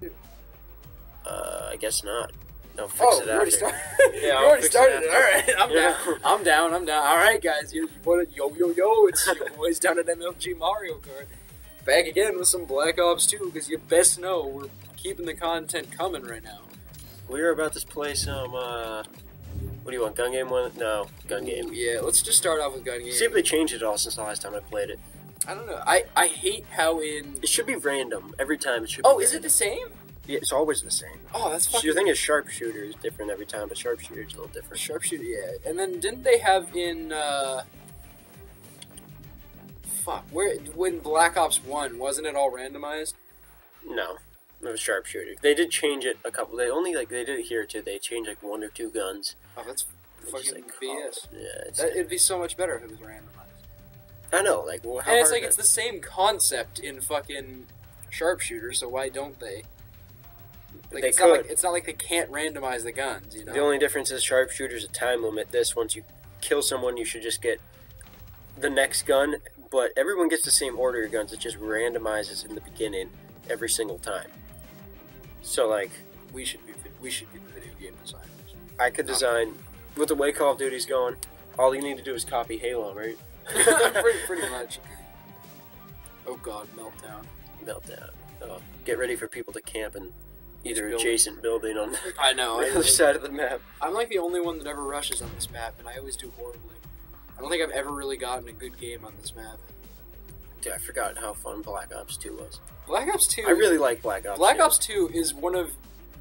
do? I guess not. No, fix it after. Yeah, you already started it. All right, I'm down. All right, guys, yo, it's your boys down at MLG Mario Kart. Back again with some Black Ops 2, because you best know we're keeping the content coming right now. We're about to play some, what do you want, Gun Game 1? No, Gun Game. Yeah, let's just start off with Gun Game. See if they changed it all since the last time I played it. I don't know. I hate how in... It should be random. Every time it should be random. Is it the same? Yeah, it's always the same. Oh, that's fucking... So your thing is Sharpshooter is different every time, but Sharpshooter is a little different. Sharpshooter, yeah. And then didn't they have in, Fuck, when Black Ops 1, wasn't it all randomized? No. No Sharpshooter. They did change it a couple. They only like they did it here too. They changed like one or two guns. Oh, that's fucking BS. Yeah, it'd be so much better if it was randomized. I know, like well, how and it's like it's the same concept in fucking Sharpshooter. So why don't they? Like, they could. It's not like they can't randomize the guns. You know. The only difference is Sharpshooter's a time limit. This once you kill someone, you should just get the next gun. But everyone gets the same order of guns. It just randomizes in the beginning every single time. So like we should be the video game designers. I could design with the way Call of Duty's going. All you need to do is copy Halo, right? pretty much. Oh God, Meltdown. Meltdown. Oh, get ready for people to camp in either adjacent building on. I know. The other side of the map. I'm like the only one that ever rushes on this map, and I always do horribly. I don't think I've ever really gotten a good game on this map. Dude, I forgot how fun Black Ops 2 was. Black Ops 2... I really like Black Ops 2. Black Ops 2 is one of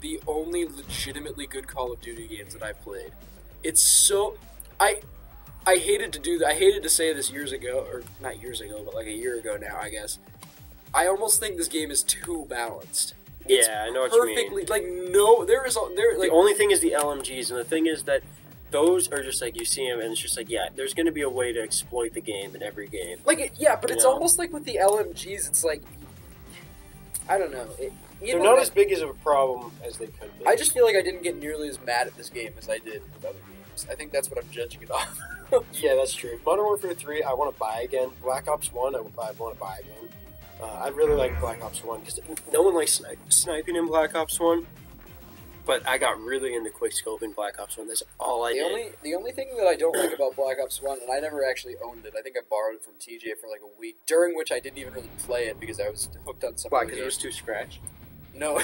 the only legitimately good Call of Duty games that I played. It's so... I hated to do that. I hated to say this years ago, or not years ago, but like a year ago now, I guess. I almost think this game is too balanced. It's I know what you mean. Perfectly... Like, no... There, like, the only thing is the LMGs, and the thing is that... Those are just like you see them, and it's just like there's gonna be a way to exploit the game in every game. Like but it's almost like with the LMGs, it's like I don't know. They're not as big as a problem as they could be. I just feel like I didn't get nearly as mad at this game as I did with other games. I think that's what I'm judging it off. Yeah, that's true. Modern Warfare 3, I want to buy again. Black Ops 1, I want to buy again. I really like Black Ops 1 because no one likes sniping in Black Ops 1. But I got really into quickscope in Black Ops 1. That's all I did. The only thing that I don't like about Black Ops 1, and I never actually owned it. I think I borrowed it from TJ for like a week, during which I didn't even really play it because I was hooked on something. Why? Because it was too scratched? No.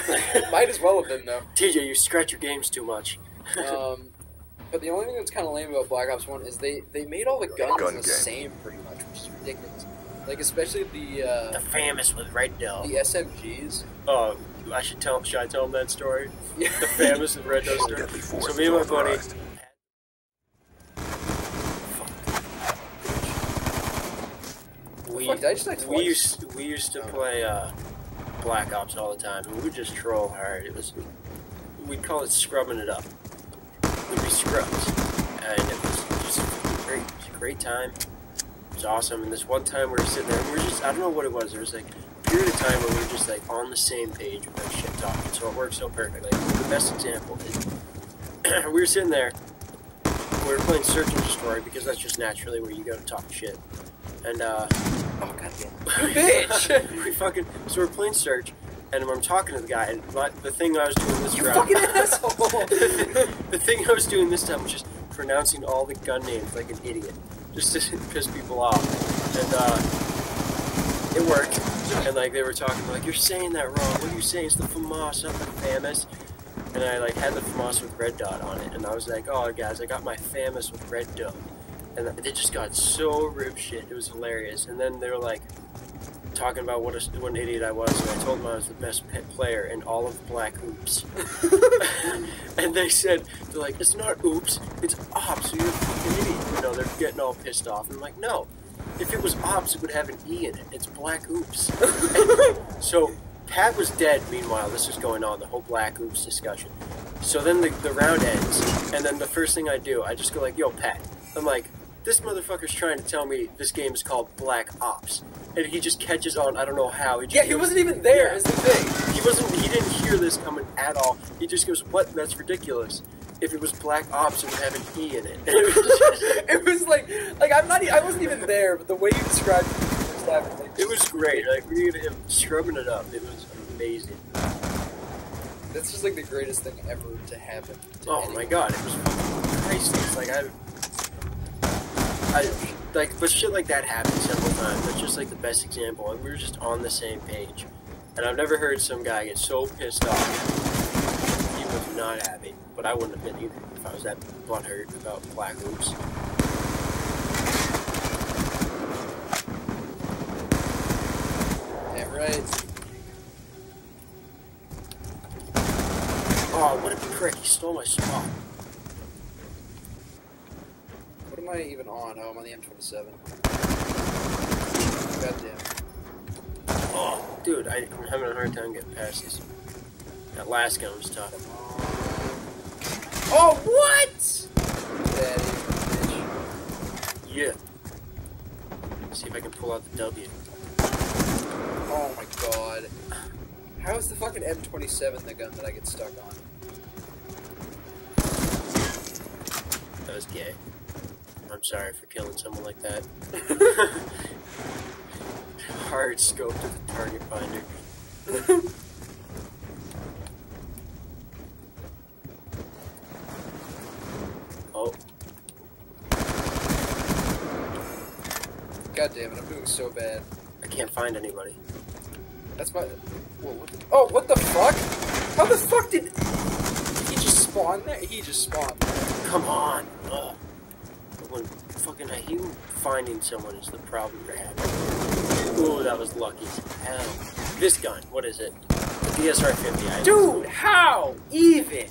Might as well have been, though. TJ, you scratch your games too much. But the only thing that's kind of lame about Black Ops 1 is they made all the guns the same pretty much, which is ridiculous. Like, especially the FAMAS with Red Dill. The SMGs. Oh, should I tell them that story? The FAMAS with Red Dill story. So me and my buddy... We used to play Black Ops all the time, and we would just troll hard. It was... We'd call it scrubbing it up. We'd be scrubs. And it was just a great time. It was awesome, and this one time we were sitting there, and we were just, I don't know what it was, there was like a period of time where we were just like on the same page with that shit talking, so it worked so perfectly. Like, the best example is, we were sitting there, we were playing Search and Destroy, because that's just naturally where you go to talk shit, and oh goddamn, bitch! So we're playing Search, and I'm talking to the guy, and the thing I was doing this round, you fucking asshole! The thing I was doing this time was just pronouncing all the gun names like an idiot. Just to piss people off, and it worked. And like they were talking, like you're saying that wrong. What are you saying? It's the FAMAS, not the FAMAS. And I like had the FAMAS with red dot on it, and I was like, oh guys, I got my FAMAS with red dot. And they just got so rude shit. It was hilarious. And then they were like talking about what an idiot I was, and I told them I was the best player in all of Black Oops. And they said, they're like, it's not oops, it's ops, you're a fucking idiot. You know, they're getting all pissed off. And I'm like, no, if it was ops, it would have an E in it. It's Black Oops. And so Pat was dead, meanwhile, this was going on, the whole Black Oops discussion. So then the round ends, and then the first thing I do, I just go like, yo, Pat. I'm like, this motherfucker's trying to tell me this game is called Black Ops. And he just catches on, I don't know how. He just he wasn't even there, is the thing. He didn't hear this coming at all. He just goes, what? That's ridiculous. If it was Black Ops, it would have an E in it. And it was just, it was like I wasn't even there, but the way you described it the first time, it was great. Like, we were scrubbing it up. It was amazing. That's just like the greatest thing ever to happen. To my god, it was fucking crazy. It's like but shit like that happened several times. That's just like the best example. And we were just on the same page. And I've never heard some guy get so pissed off. He was not happy, but I wouldn't have been either if I was that butthurt about Black Ops. Damn right. Oh, what a prick, he stole my spot. What am I even on? Oh, I'm on the M27. Goddamn. Oh, dude, I'm having a hard time getting past this. That last gun was tough. Oh, what? Daddy, bitch. Yeah. Let's see if I can pull out the W. Oh my god. How is the fucking M27 the gun that I get stuck on? That was gay. I'm sorry for killing someone like that. Hard scope to the target finder. Oh. God damn it, I'm doing so bad. I can't find anybody. That's my... Whoa, what the... Oh, what the fuck? How the fuck did... He just spawned there? He just spawned there. Come on. Ugh. When fucking... You finding someone is the problem you're having. Ooh, that was lucky as hell. This gun. What is it? The DSR 50. Dude, how? Even?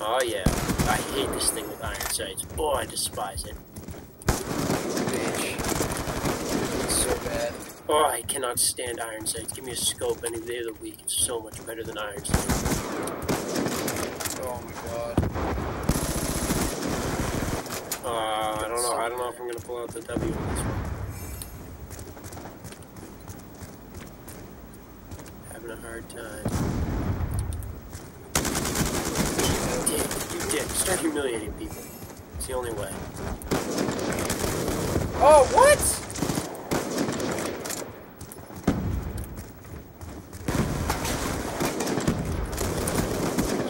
Oh, yeah. I hate this thing with iron sights. Boy, I despise it. Bitch. It's so bad. Oh, I cannot stand iron sights. Give me a scope any day of the week. It's so much better than iron sights. Oh my god. I don't know. I don't know if I'm gonna pull out the W on this one. Having a hard time. Start humiliating people. It's the only way. Oh, what?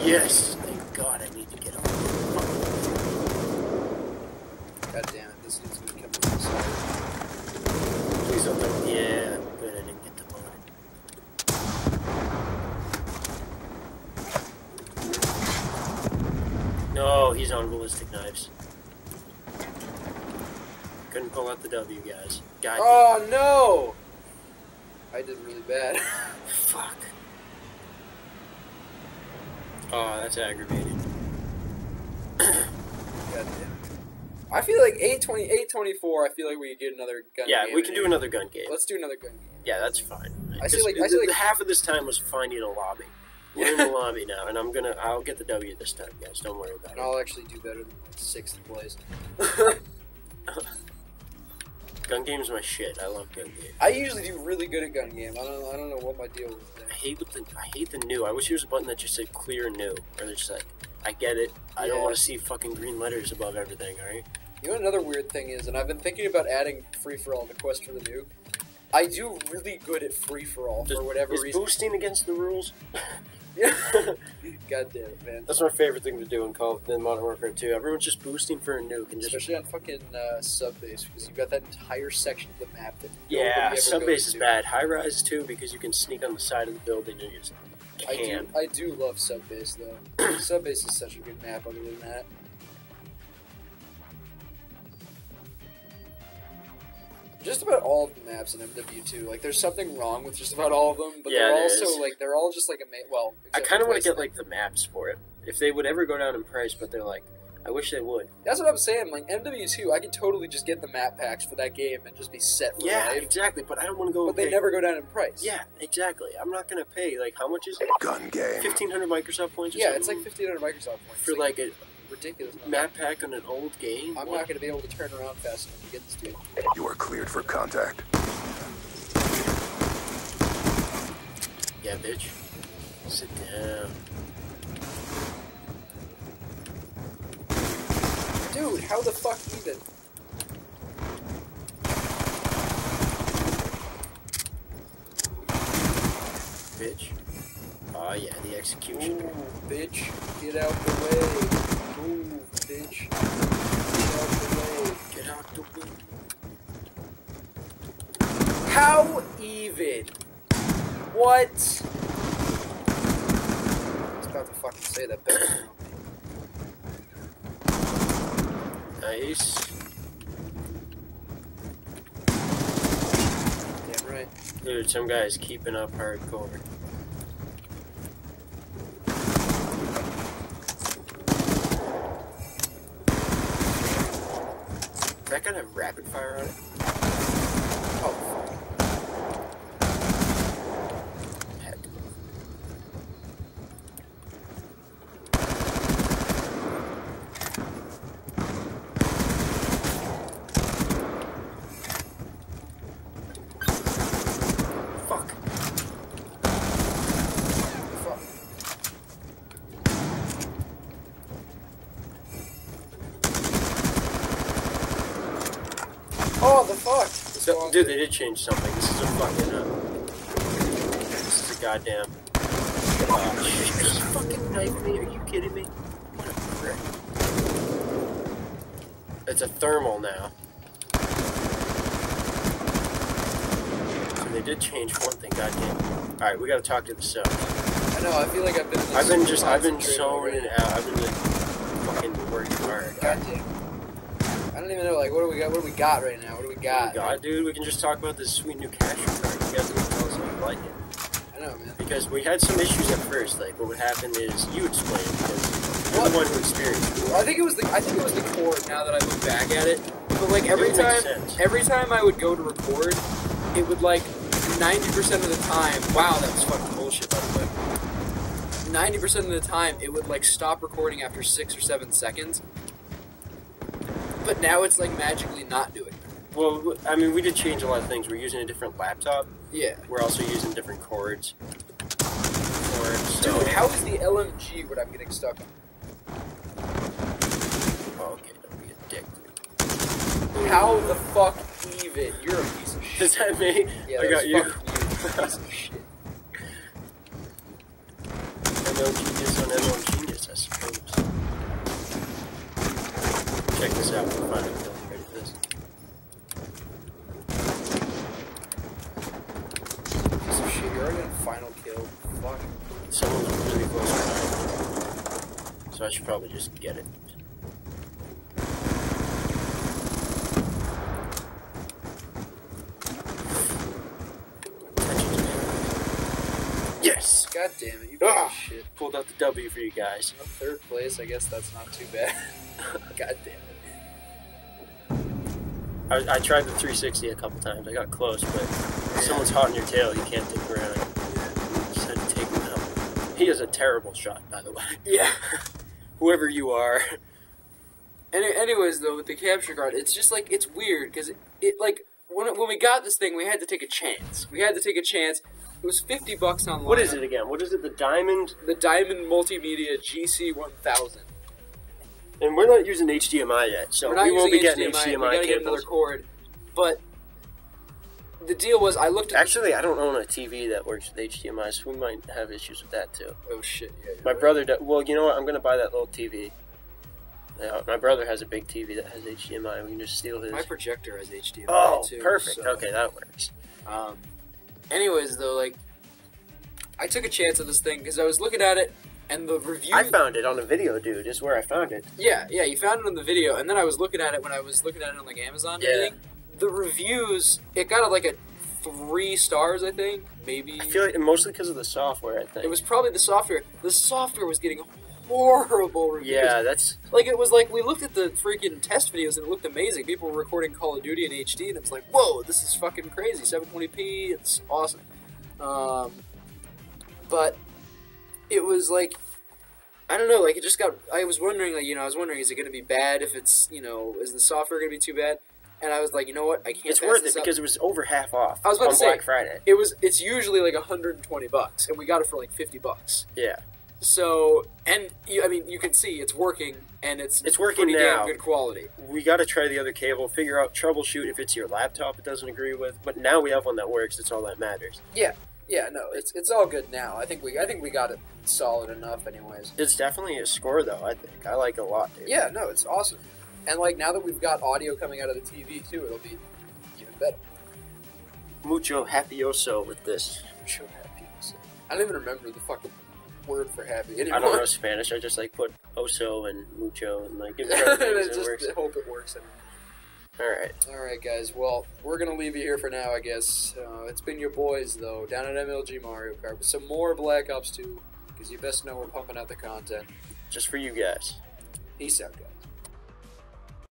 Yes. Thank God I need to get off. God damn it, this dude's gonna come to the side. Please don't let me. Yeah, I'm good. I didn't get the moment. No, he's on ballistic knives. Couldn't pull out the W, guys. Got you. No! I did really bad. Fuck. Oh, that's aggravating. God damn. I feel like 824, I feel like we could get another gun game. Yeah, we can do another gun game. Let's do another gun game. Yeah, that's fine. I see like half of this time was finding a lobby. We're in the lobby now, and I'll get the W this time, guys. Don't worry about it. I'll actually do better than like, 6th place. Gun game's my shit. I love gun game. I usually do really good at gun game. I don't know what my deal is there. I hate the new. I wish there was a button that just said clear new, or just like, I get it. I don't want to see fucking green letters above everything. All right. You know what another weird thing is, and I've been thinking about adding free for all to Quest for the Nuke. I do really good at free for all for whatever reason. Is boosting against the rules? Yeah. God damn it, man. That's my favorite thing to do in Modern Warfare 2. Everyone's just boosting for a nuke, and especially on fucking Subbase, because you've got that entire section of the map that Subbase is bad. High-rise too, because you can sneak on the side of the building and just camp. I do love Subbase though. Subbase is such a good map. Other than that. Just about all of the maps in MW2, like there's something wrong with just about all of them, but they're also like they're all just like amazing. Well, I kind of want to get like the maps for it if they would ever go down in price, but they're like, I wish they would. That's what I'm saying. Like MW2, I could totally just get the map packs for that game and just be set for life. Yeah, exactly. But I don't want to go. But they never go down in price. Yeah, exactly. I'm not gonna pay like how much is it? Gun game. 1,500 Microsoft points. Or something? It's like 1,500 Microsoft points for like a. Ridiculous map pack on an old game. I'm not going to be able to turn around fast enough to get this dude. You are cleared for contact. Yeah, bitch. Sit down. Dude, how the fuck even? bitch. Aw, yeah, the execution. Move, bitch. Get out the way. Move, bitch. Get out the way. Get out the way. How even? What? I was about to fucking say that better. Nice. Damn right. Dude, some guy's keeping up hardcore. Does that kind of rapid fire on it? Oh, fuck. Heck. Fuck. Fuck. Oh, the fuck! So, dude, they did change something. This is a fucking, this is a goddamn... Oh, shit, just fucking knife me, are you kidding me? What a prick. It's a thermal now. So they did change one thing, goddamn. Alright, we gotta talk to the sub. I know, I feel like I've been... I've been so in and out, I've been, like, fucking working hard. Goddamn. I don't even know, like, what do we got right now? What do we got? God, dude, we can just talk about this sweet new capture card. You guys didn't tell us if you like it. I know, man. Because we had some issues at first. Like, what would happen is you explained because you're the one who experienced it. Well, I think it was the cord. Now that I look back at it, but like every time I would go to record, it would like 90% of the time. Wow, that was fucking bullshit. By the way, 90% of the time it would like stop recording after 6 or 7 seconds. But now it's like magically not doing it. Well, I mean, we did change a lot of things. We're using a different laptop. Yeah. We're also using different cords. Dude, how is the LMG what I'm getting stuck on? Oh, okay, don't be a dick. Dude. How the fuck even? You're a piece of shit. Is that me? Yeah, I got you. Fucking you, piece of shit. MLG is on MLG, yes, I suppose. Check this out, we'll find it. Ready for this? Piece of shit, you're already on final kill. Fuck. Someone's really close behind. So I should probably just get it. Yes! God damn it, you piece of shit. Pulled out the W for you guys. I'm in third place, I guess that's not too bad. God damn it. I tried the 360 a couple times. I got close, but if someone's hot in your tail, you can't dick around. You just had to take him out. He is a terrible shot, by the way. Yeah. Whoever you are. Anyways, though, with the capture card, it's just, like, it's weird, because it like, when we got this thing, we had to take a chance. We had to take a chance. It was $50 online. What is it again? What is it, the Diamond? The Diamond Multimedia GC1000. And we're not using HDMI yet, so we won't be getting HDMI cables. We're gonna get another cord. But the deal was, I looked at... Actually, I don't own a TV that works with HDMI, so we might have issues with that, too. Oh, shit, yeah. My brother does... Well, you know what? I'm gonna buy that little TV. Now, my brother has a big TV that has HDMI. We can just steal his. My projector has HDMI, too. Oh, perfect. So. Okay, that works. Anyways, though, like... I took a chance on this thing, because I was looking at it, and the review... I found it on the video, dude, is where I found it. Yeah, yeah, you found it on the video, and then I was looking at it when I was looking at it on, like, Amazon and everything. The reviews, it got, like, a 3 stars, I think, maybe. I feel like, mostly because of the software, I think. It was probably the software. The software was getting horrible reviews. Yeah, that's... Like, it was like, we looked at the freaking test videos, and it looked amazing. People were recording Call of Duty in HD, and it was like, whoa, this is fucking crazy. 720p, it's awesome. But... It was like, I don't know, like it just got, I was wondering, is it going to be bad if it's, you know, is the software going to be too bad? And I was like, you know what, I can't It's worth it because it was over half off on Black Friday. It was, it's usually like $120 and we got it for like $50. Yeah. So, and I mean, you can see it's working and it's working pretty damn good quality. We got to try the other cable, figure out, troubleshoot if it's your laptop it doesn't agree with, but now we have one that works, that's all that matters. Yeah. Yeah, no, it's all good now. I think we got it solid enough, anyways. It's definitely a score, though. I like it a lot, dude. Yeah, no, it's awesome. And like now that we've got audio coming out of the TV too, it'll be even better. Mucho happyoso with this. Mucho happyoso. I don't even remember the fucking word for happy anymore. I don't know Spanish. I just like put oso and mucho and like. It just it works. Hope it works. All right, guys. Well, we're gonna leave you here for now, I guess. It's been your boys, though, down at MLG Mario Kart with some more Black Ops 2, because you best know we're pumping out the content just for you guys. Peace out, guys.